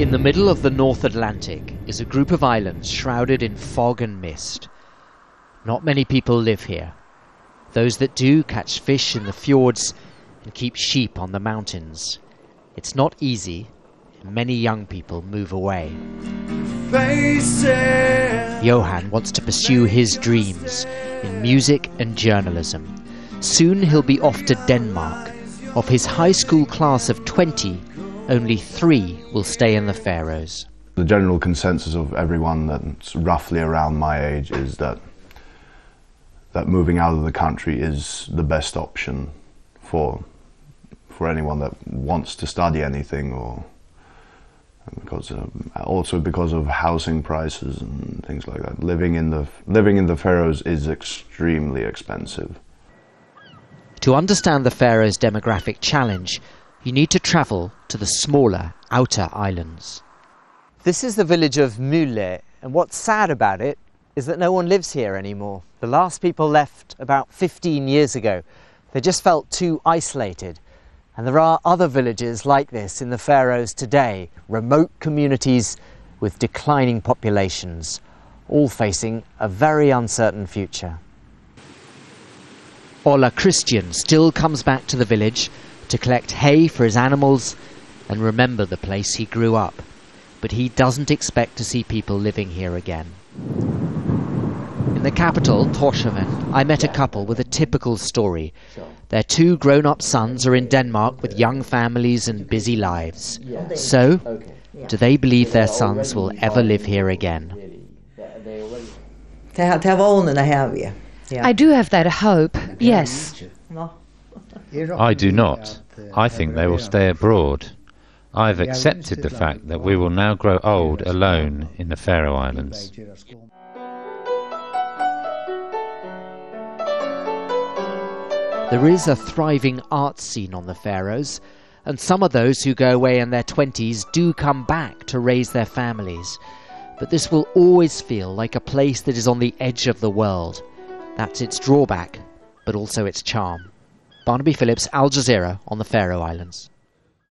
In the middle of the North Atlantic is a group of islands shrouded in fog and mist. Not many people live here. Those that do catch fish in the fjords and keep sheep on the mountains. It's not easy, and many young people move away. Johan wants to pursue his dreams in music and journalism. Soon he'll be off to Denmark. Of his high school class of 20, only 3 will stay in the Faroes. The general consensus of everyone that's roughly around my age is that moving out of the country is the best option for anyone that wants to study anything, or because of, also because of housing prices and things like that. Living in the Faroes is extremely expensive. To understand the Faroes' demographic challenge, you need to travel to the smaller outer islands. This is the village of Mule, and what's sad about it is that no one lives here anymore. The last people left about 15 years ago. They just felt too isolated. And there are other villages like this in the Faroes today, remote communities with declining populations, all facing a very uncertain future. Ola Christian still comes back to the village to collect hay for his animals and remember the place he grew up. But he doesn't expect to see people living here again. In the capital, Torshavn, I met a couple with a typical story. Their 2 grown-up sons are in Denmark with young families and busy lives. So, do they believe their sons will ever live here again? I do have that hope, yes. I do not. I think they will stay abroad. I've accepted the fact that we will now grow old alone in the Faroe Islands. There is a thriving art scene on the Faroes, and some of those who go away in their 20s do come back to raise their families. But this will always feel like a place that is on the edge of the world. That's its drawback, but also its charm. Barnaby Phillips, Al Jazeera on the Faroe Islands.